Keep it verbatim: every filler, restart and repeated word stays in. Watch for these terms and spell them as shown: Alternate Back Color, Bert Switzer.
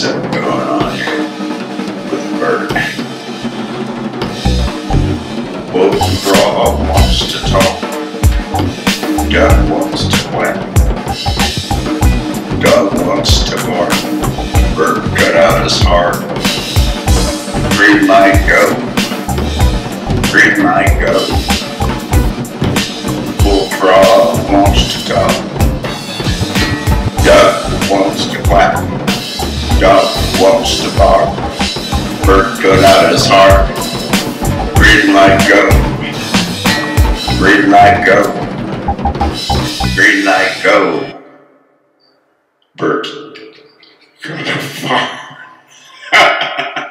something going on here with Bert. Woke Raw wants to talk. God wants to whack. God wants to bark. Bert cut out his heart. Green light go. Green light go. Woke Raw wants to talk. God wants to clap. God wants to bark. Bert cut out his heart. Green light go. Green light go. Green light go. Bert got a fart.